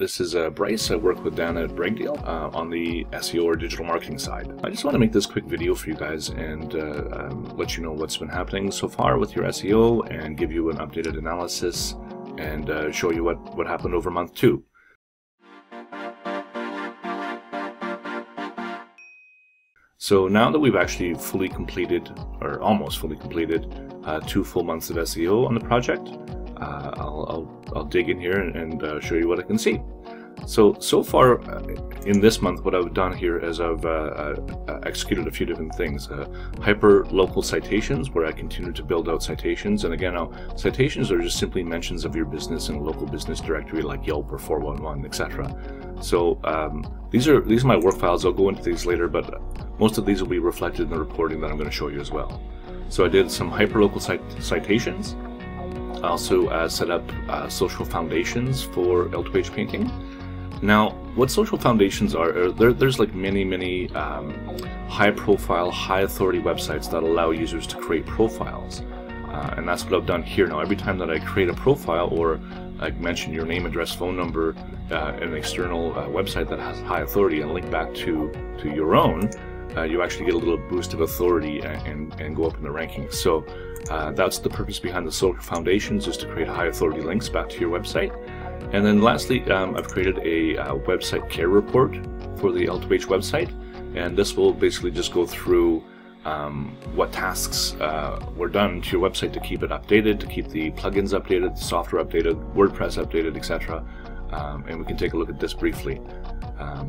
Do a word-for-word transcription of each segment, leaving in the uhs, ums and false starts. This is uh, Bryce. I work with Dan at BragDeal uh, on the S E O or digital marketing side. I just want to make this quick video for you guys and uh, um, let you know what's been happening so far with your S E O and give you an updated analysis and uh, show you what, what happened over month two. So now that we've actually fully completed, or almost fully completed, uh, two full months of S E O on the project, Uh, I'll, I'll, I'll dig in here and, and uh, show you what I can see. So, so far uh, in this month, what I've done here is I've uh, uh, executed a few different things. Uh, hyper-local citations, where I continue to build out citations. And again, now, citations are just simply mentions of your business in a local business directory like Yelp or four one one, et cetera. So um, these are these are my work files. I'll go into these later, but most of these will be reflected in the reporting that I'm going to show you as well. So I did some hyper-local cit citations. I also uh, set up uh, social foundations for L two H Painting. Now, what social foundations are, are there, there's like many, many um, high-profile, high-authority websites that allow users to create profiles. Uh, and that's what I've done here. Now, every time that I create a profile or I mention your name, address, phone number, uh, an external uh, website that has high authority and link back to, to your own, Uh, you actually get a little boost of authority and, and, and go up in the rankings. So uh, that's the purpose behind the social foundations, is to create high authority links back to your website. And then lastly, um, I've created a uh, website care report for the L two H website. And this will basically just go through um, what tasks uh, were done to your website to keep it updated, to keep the plugins updated, the software updated, WordPress updated, et cetera. Um, and we can take a look at this briefly. Um,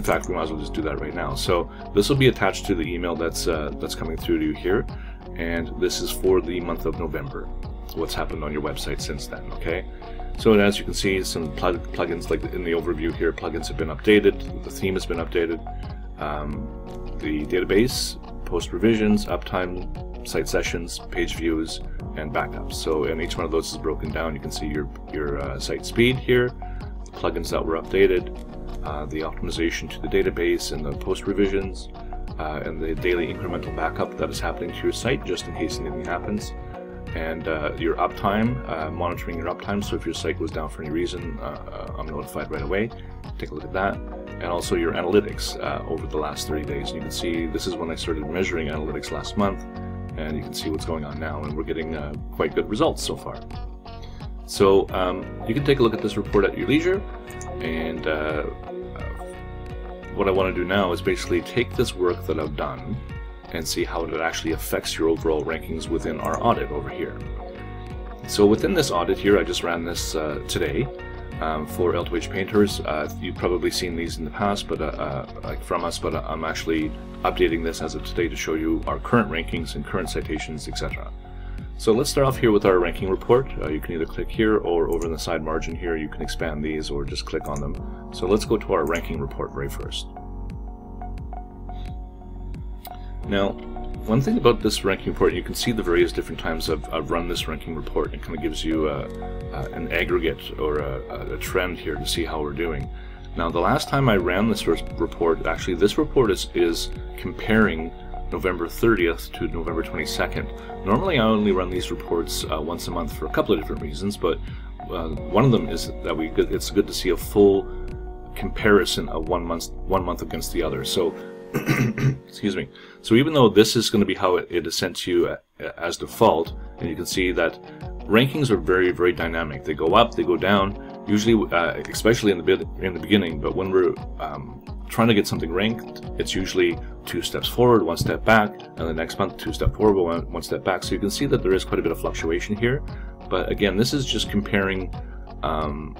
In fact, we might as well just do that right now. So this will be attached to the email that's uh, that's coming through to you here, and this is for the month of November. What's happened on your website since then? Okay. So as you can see, some plug plugins like in the overview here, plugins have been updated. The theme has been updated. Um, the database, post revisions, uptime, site sessions, page views, and backups. So and each one of those is broken down. You can see your your uh, site speed here, the plugins that were updated. Uh, the optimization to the database and the post revisions uh, and the daily incremental backup that is happening to your site just in case anything happens, and uh, your uptime, uh, monitoring your uptime, so if your site goes down for any reason, uh, I'm notified right away. Take a look at that. And also your analytics uh, over the last thirty days. And you can see this is when I started measuring analytics last month, and you can see what's going on now, and we're getting uh, quite good results so far. So um, you can take a look at this report at your leisure. And uh, uh, what I want to do now is basically take this work that I've done and see how it actually affects your overall rankings within our audit over here. So within this audit here, I just ran this uh, today um, for L two H Painters. Uh, you've probably seen these in the past, but uh, uh, like from us, but I'm actually updating this as of today to show you our current rankings and current citations, et cetera. So let's start off here with our ranking report. Uh, you can either click here or over in the side margin here, you can expand these or just click on them. So let's go to our ranking report very first. Now, one thing about this ranking report, you can see the various different times I've, I've run this ranking report. It kind of gives you a, a, an aggregate or a, a trend here to see how we're doing. Now, the last time I ran this report, actually this report is, is comparing November thirtieth to November twenty-second. Normally I only run these reports uh, once a month for a couple of different reasons, but uh, one of them is that we it's good to see a full comparison of one month one month against the other. So excuse me. So even though this is going to be how it, it is sent to you as default, and you can see that rankings are very, very dynamic. They go up, they go down, usually uh, especially in the bit in the beginning, but when we're um, trying to get something ranked, it's usually two steps forward, one step back, and the next month two step forward, one, one step back. So you can see that there is quite a bit of fluctuation here, but again, this is just comparing um,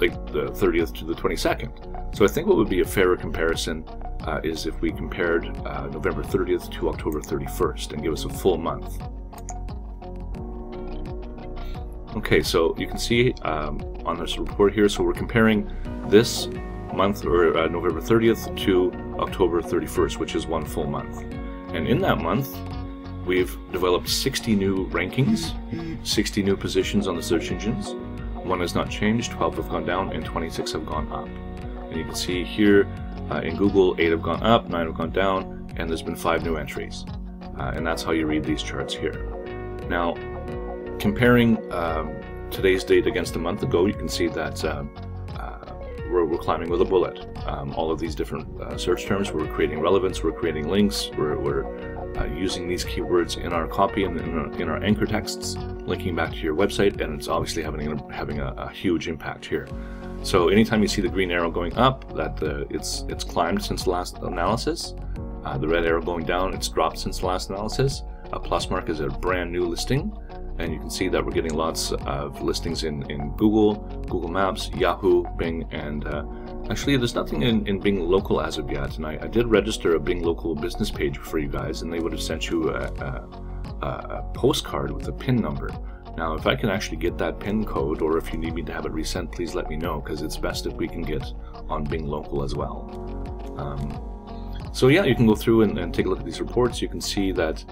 like the thirtieth to the twenty-second. So I think what would be a fairer comparison uh, is if we compared uh, November thirtieth to October thirty-first and give us a full month. Okay, so you can see um, on this report here, so we're comparing this month or uh, November thirtieth to October thirty-first, which is one full month. And in that month, we've developed sixty new rankings, sixty new positions on the search engines. One has not changed, twelve have gone down, and twenty-six have gone up. And you can see here uh, in Google, eight have gone up, nine have gone down, and there's been five new entries. Uh, and that's how you read these charts here. Now, comparing um, today's date against a month ago, you can see that uh, where we're climbing with a bullet. Um, all of these different uh, search terms, we're creating relevance, we're creating links, we're, we're uh, using these keywords in our copy and in our, in our anchor texts, linking back to your website, and it's obviously having a, having a, a huge impact here. So anytime you see the green arrow going up, that uh, it's it's climbed since the last analysis. Uh, the red arrow going down, it's dropped since the last analysis. A plus mark is a brand new listing. And you can see that we're getting lots of listings in, in Google, Google Maps, Yahoo, Bing, and uh, actually there's nothing in, in Bing Local as of yet. And I, I did register a Bing Local business page for you guys, and they would have sent you a, a, a postcard with a PIN number. Now, if I can actually get that PIN code, or if you need me to have it resent, please let me know, because it's best if we can get on Bing Local as well. Um, so yeah, you can go through and, and take a look at these reports. You can see that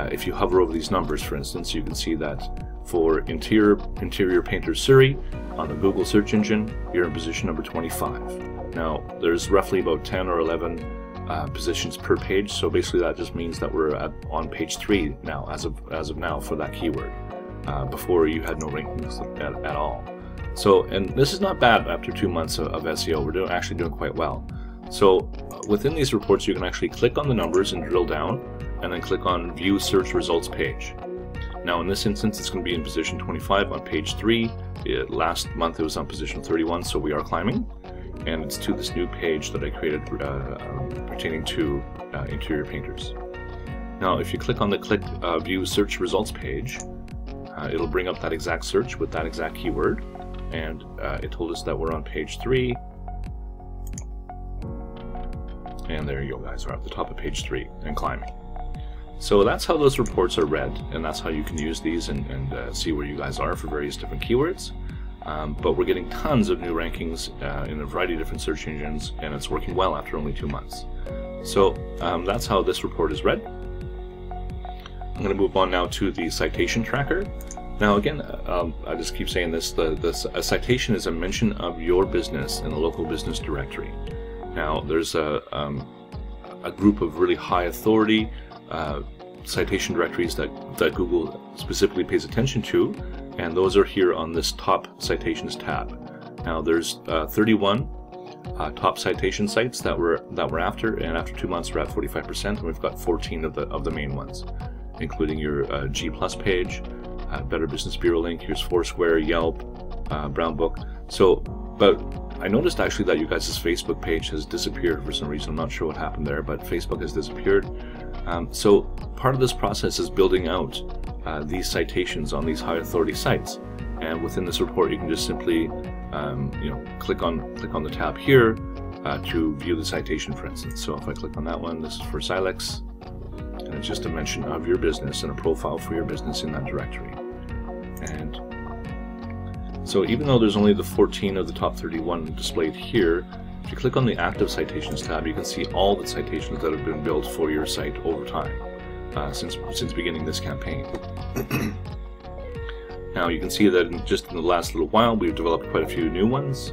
Uh, if you hover over these numbers, for instance, you can see that for interior interior painter Surrey on the Google search engine, you're in position number twenty-five. Now, there's roughly about ten or eleven uh, positions per page, so basically that just means that we're at, on page three now, as of as of now, for that keyword. Uh, before, you had no rankings at, at all. So, and this is not bad after two months of, of S E O. We're doing, actually doing quite well. So, within these reports, you can actually click on the numbers and drill down, and then click on View Search Results Page. Now in this instance, it's going to be in position twenty-five on page three. It, last month it was on position thirty-one, so we are climbing. And it's to this new page that I created uh, pertaining to uh, interior painters. Now if you click on the click uh, View Search Results page, uh, it'll bring up that exact search with that exact keyword. And uh, it told us that we're on page three. And there you go, guys, we're at the top of page three and climbing. So that's how those reports are read, and that's how you can use these and, and uh, see where you guys are for various different keywords. Um, but we're getting tons of new rankings uh, in a variety of different search engines, and it's working well after only two months. So um, that's how this report is read. I'm going to move on now to the citation tracker. Now again, um, I just keep saying this, the, the, a citation is a mention of your business in the local business directory. Now there's a, um, a group of really high authority Uh, citation directories that, that Google specifically pays attention to, and those are here on this top citations tab. Now there's uh, thirty-one uh, top citation sites that we're, that we're after, and after two months we're at forty-five percent, and we've got fourteen of the, of the main ones, including your uh, G plus page, uh, Better Business Bureau link, here's Foursquare, Yelp, uh, Brown Book. So, but I noticed actually that you guys' Facebook page has disappeared for some reason. I'm not sure what happened there, but Facebook has disappeared. Um, so part of this process is building out uh, these citations on these high authority sites, and within this report you can just simply um, you know, click on click on the tab here uh, to view the citation, for instance. So if I click on that one, this is for Silex, and it's just a mention of your business and a profile for your business in that directory. And so even though there's only the fourteen of the top thirty-one displayed here, if you click on the Active Citations tab, you can see all the citations that have been built for your site over time, uh, since, since beginning this campaign. Now you can see that in, just in the last little while, we've developed quite a few new ones,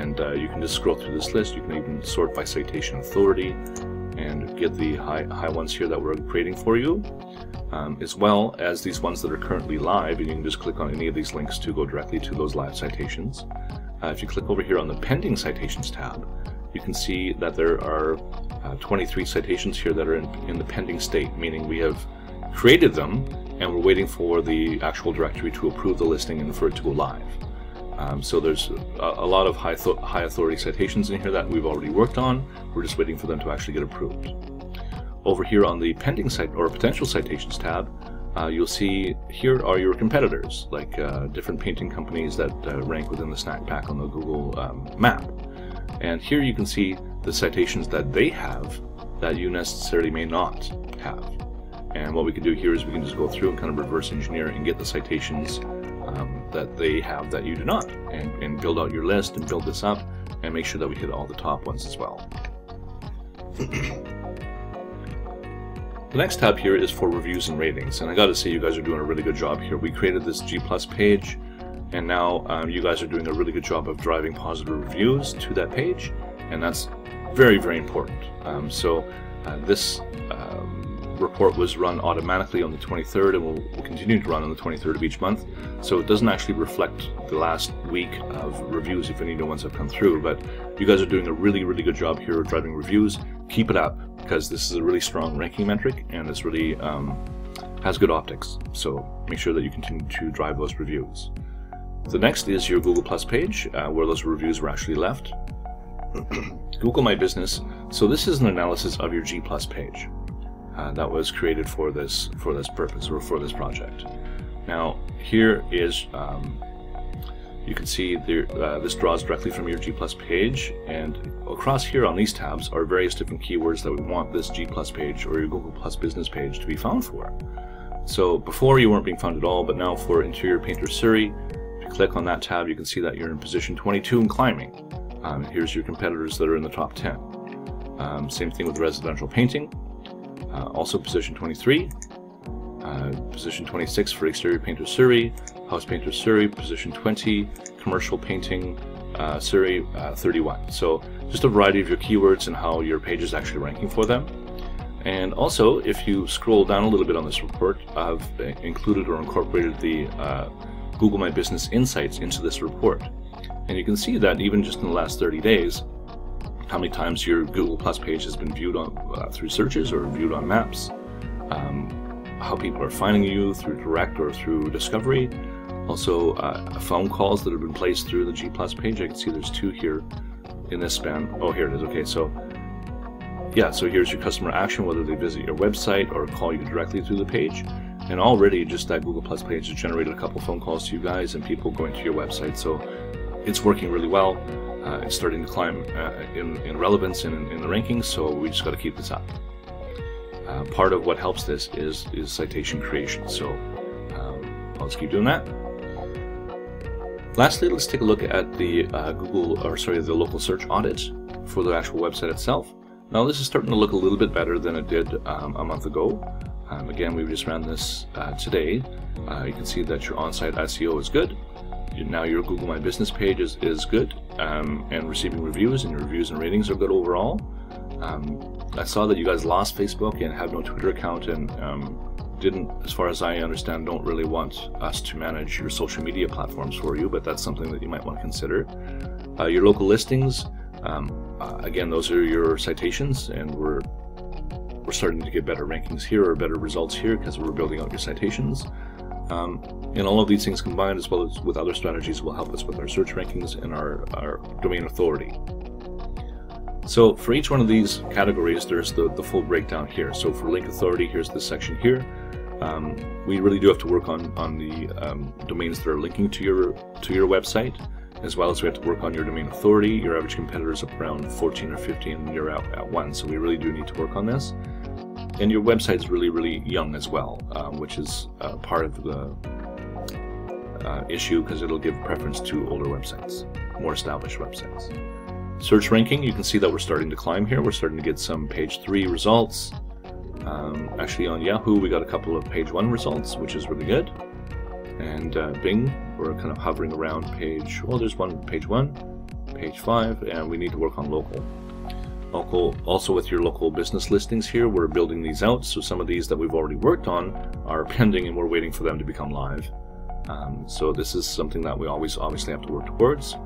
and uh, you can just scroll through this list. You can even sort by citation authority and get the high, high ones here that we're creating for you, um, as well as these ones that are currently live, and you can just click on any of these links to go directly to those live citations. Uh, if you click over here on the Pending Citations tab, you can see that there are uh, twenty-three citations here that are in, in the pending state, meaning we have created them and we're waiting for the actual directory to approve the listing and for it to go live. Um, so there's a, a lot of high, high authority citations in here that we've already worked on. We're just waiting for them to actually get approved. Over here on the Pending Cite or Potential Citations tab, Uh, you'll see here are your competitors, like uh, different painting companies that uh, rank within the snack pack on the Google um, map. And here you can see the citations that they have that you necessarily may not have. And what we can do here is we can just go through and kind of reverse engineer and get the citations um, that they have that you do not, and, and build out your list and build this up and make sure that we hit all the top ones as well. The next tab here is for reviews and ratings, and I gotta say you guys are doing a really good job here. We created this G plus page, and now um, you guys are doing a really good job of driving positive reviews to that page, and that's very, very important. Um, so uh, this um, report was run automatically on the twenty-third and will, will continue to run on the twenty-third of each month. So it doesn't actually reflect the last week of reviews if any new ones have come through. But you guys are doing a really, really good job here of driving reviews. Keep it up, because this is a really strong ranking metric and it's really um, has good optics. So make sure that you continue to drive those reviews. The next is your Google Plus page, uh, where those reviews were actually left. Google My Business. So this is an analysis of your G Plus page uh, that was created for this for this purpose or for this project. Now here is um, you can see there, uh, this draws directly from your G Plus page, and across here on these tabs are various different keywords that we want this G Plus page or your Google Plus Business page to be found for. So before you weren't being found at all, but now for Interior Painter Surrey, if you click on that tab, you can see that you're in position twenty-two and climbing. Um, here's your competitors that are in the top ten. Um, same thing with residential painting, uh, also position twenty-three, uh, position twenty-six for Exterior Painter Surrey, House Painter Surrey, position twenty, Commercial Painting uh, Surrey uh, thirty-one. So just a variety of your keywords and how your page is actually ranking for them. And also, if you scroll down a little bit on this report, I've included or incorporated the uh, Google My Business Insights into this report. And you can see that even just in the last thirty days, how many times your Google Plus page has been viewed on uh, through searches or viewed on maps, um, how people are finding you through direct or through discovery. Also, uh, phone calls that have been placed through the G Plus page. I can see there's two here in this span. Oh, here it is. Okay, so yeah, so here's your customer action, whether they visit your website or call you directly through the page. And already just that Google Plus page has generated a couple phone calls to you guys and people going to your website. So it's working really well. Uh, it's starting to climb uh, in, in relevance and in, in the rankings, so we just got to keep this up. Uh, part of what helps this is, is citation creation, so um, let's keep doing that. Lastly, let's take a look at the uh, Google, or sorry, the local search audit for the actual website itself. Now this is starting to look a little bit better than it did um, a month ago. Um, again, we just ran this uh, today. Uh, you can see that your on-site S E O is good. Now your Google My Business page is, is good um, and receiving reviews, and your reviews and ratings are good overall. Um, I saw that you guys lost Facebook and have no Twitter account, and um, didn't, as far as I understand, don't really want us to manage your social media platforms for you, but that's something that you might want to consider. Uh, your local listings, um, uh, again, those are your citations, and we're, we're starting to get better rankings here or better results here because we're building out your citations. Um, and all of these things combined, as well as with other strategies, will help us with our search rankings and our, our domain authority. So for each one of these categories, there's the, the full breakdown here. So for link authority, here's this section here. Um, we really do have to work on, on the um, domains that are linking to your, to your website, as well as we have to work on your domain authority. Your average competitor is up around fourteen or fifteen, and you're out at one, so we really do need to work on this. And your website is really, really young as well, uh, which is uh, part of the uh, issue, because it'll give preference to older websites, more established websites. Search ranking, you can see that we're starting to climb here. We're starting to get some page three results. Um, actually on Yahoo, we got a couple of page one results, which is really good. And uh, Bing, we're kind of hovering around page, well, there's one page one, page five, and we need to work on local. Local, also with your local business listings here, we're building these out, so some of these that we've already worked on are pending and we're waiting for them to become live. Um, so this is something that we always obviously have to work towards.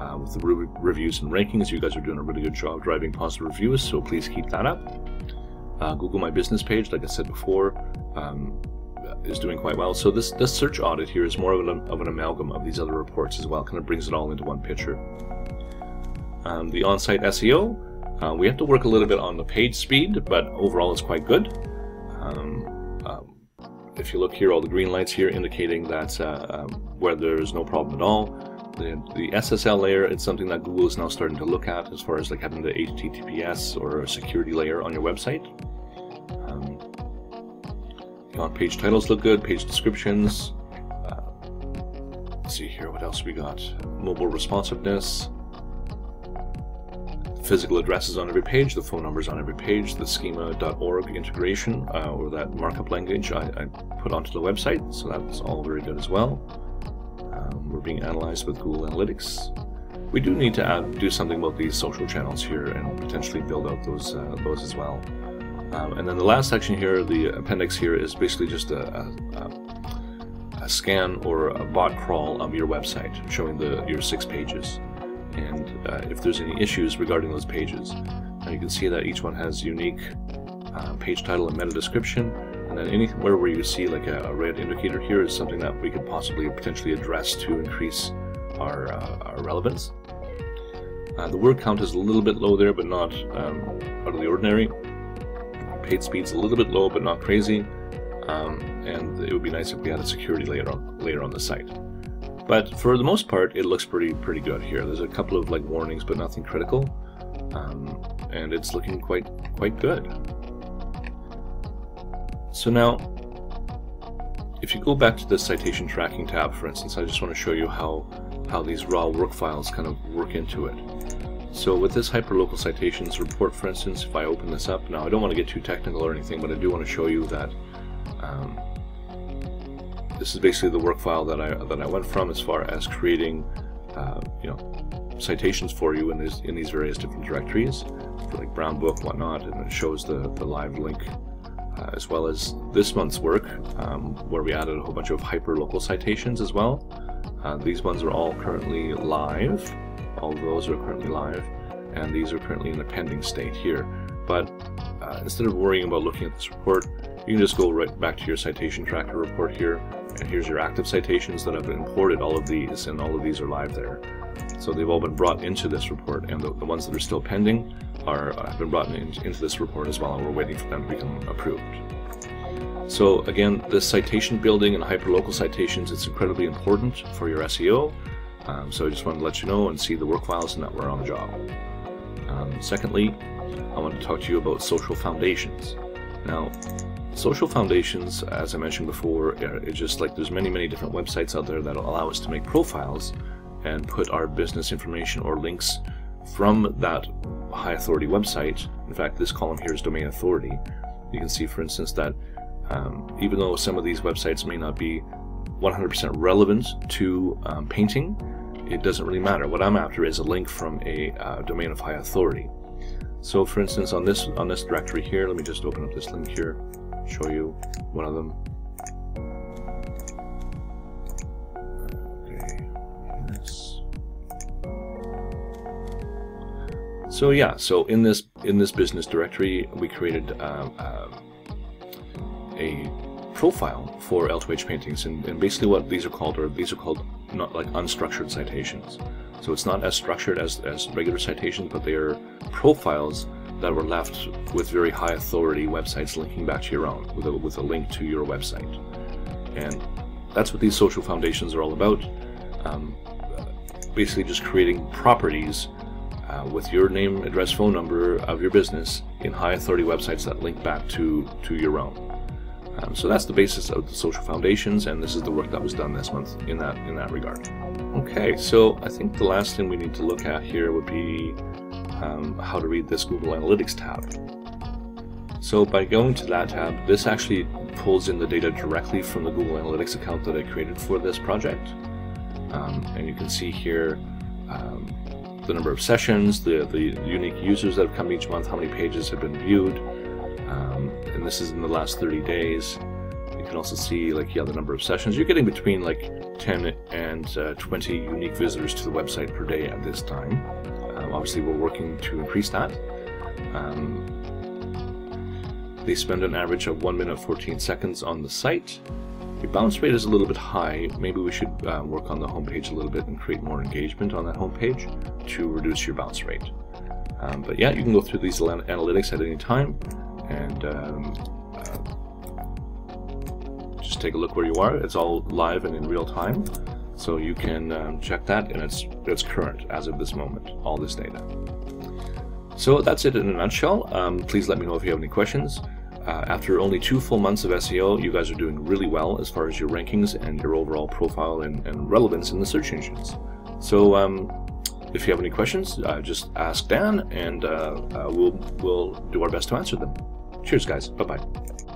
Uh, with the re reviews and rankings, you guys are doing a really good job driving positive reviews, so please keep that up. Uh, Google My Business page, like I said before, um, is doing quite well. So this, this search audit here is more of an, of an amalgam of these other reports as well, kind of brings it all into one picture. Um, the on-site S E O, Uh, we have to work a little bit on the page speed, but overall it's quite good. Um, um, if you look here, all the green lights here indicating that uh, um, where there's no problem at all. The, the S S L layer, it's something that Google is now starting to look at as far as like having the H T T P S or a security layer on your website. Um, you know, page titles look good, page descriptions. Uh, let's see here, what else we got? Mobile responsiveness. Physical addresses on every page, the phone numbers on every page, the schema dot org integration, uh, or that markup language I, I put onto the website, so that's all very good as well. Um, we're being analyzed with Google Analytics. We do need to add, do something about these social channels here and potentially build out those, uh, those as well. Um, and then the last section here, the appendix here, is basically just a, a, a scan or a bot crawl of your website showing the your six pages. And uh, if there's any issues regarding those pages. Now you can see that each one has unique uh, page title and meta description. And then anywhere where you see like a, a red indicator here is something that we could possibly potentially address to increase our, uh, our relevance. Uh, the word count is a little bit low there, but not um, out of the ordinary. Page speed's a little bit low, but not crazy. Um, and it would be nice if we had a security layer on, layer on the site. But for the most part, it looks pretty pretty good here. There's a couple of like warnings, but nothing critical, um, and it's looking quite quite good. So now, if you go back to the citation tracking tab, for instance, I just want to show you how how these raw work files kind of work into it. So with this hyperlocal citations report, for instance, if I open this up now, I don't want to get too technical or anything, but I do want to show you that. Um, This is basically the work file that I that I went from as far as creating, uh, you know, citations for you in these in these various different directories, for like Brown Book, whatnot, and it shows the the live link, uh, as well as this month's work, um, where we added a whole bunch of hyperlocal citations as well. Uh, these ones are all currently live. All of those are currently live, and these are currently in the pending state here. But uh, instead of worrying about looking at this report, you can just go right back to your citation tracker report here. And here's your active citations that I've imported, all of these, and all of these are live there. So they've all been brought into this report, and the, the ones that are still pending are have been brought in, into this report as well, and we're waiting for them to become approved. So again, this citation building and hyperlocal citations, it's incredibly important for your S E O. Um, so I just wanted to let you know and see the work files and that we're on the job. Um, secondly, I want to talk to you about social foundations. Now, social foundations, as I mentioned before, it's just like there's many, many different websites out there that allow us to make profiles and put our business information or links from that high authority website. In fact, this column here is domain authority. You can see, for instance, that um, even though some of these websites may not be one hundred percent relevant to um, painting, it doesn't really matter. What I'm after is a link from a uh, domain of high authority. So, for instance, on this on this directory here, let me just open up this link here. Show you one of them. Okay. Yes. So yeah, so in this in this business directory, we created um, um, a profile for L two H paintings, and, and basically what these are called are these are called not like unstructured citations. So it's not as structured as as regular citations, but they are profiles that were left with very high authority websites linking back to your own, with a, with a link to your website. And that's what these social foundations are all about. Um, basically just creating properties uh, with your name, address, phone number of your business in high authority websites that link back to, to your own. Um, so that's the basis of the social foundations, and this is the work that was done this month in that, in that regard. Okay, so I think the last thing we need to look at here would be Um, how to read this Google Analytics tab. So by going to that tab, this actually pulls in the data directly from the Google Analytics account that I created for this project. Um, and you can see here um, the number of sessions, the, the unique users that have come each month, how many pages have been viewed, um, and this is in the last thirty days. You can also see like yeah, the number of sessions. You're getting between like ten and twenty unique visitors to the website per day at this time. Obviously, we're working to increase that. Um, they spend an average of one minute fourteen seconds on the site. The bounce rate is a little bit high. Maybe we should uh, work on the homepage a little bit and create more engagement on that homepage to reduce your bounce rate. Um, but yeah, you can go through these analytics at any time and um, uh, just take a look where you are. It's all live and in real time. So you can um, check that, and it's, it's current as of this moment, all this data. So that's it in a nutshell. Um, please let me know if you have any questions. Uh, after only two full months of S E O, you guys are doing really well as far as your rankings and your overall profile and, and relevance in the search engines. So um, if you have any questions, uh, just ask Dan, and uh, uh, we'll, we'll do our best to answer them. Cheers, guys. Bye-bye.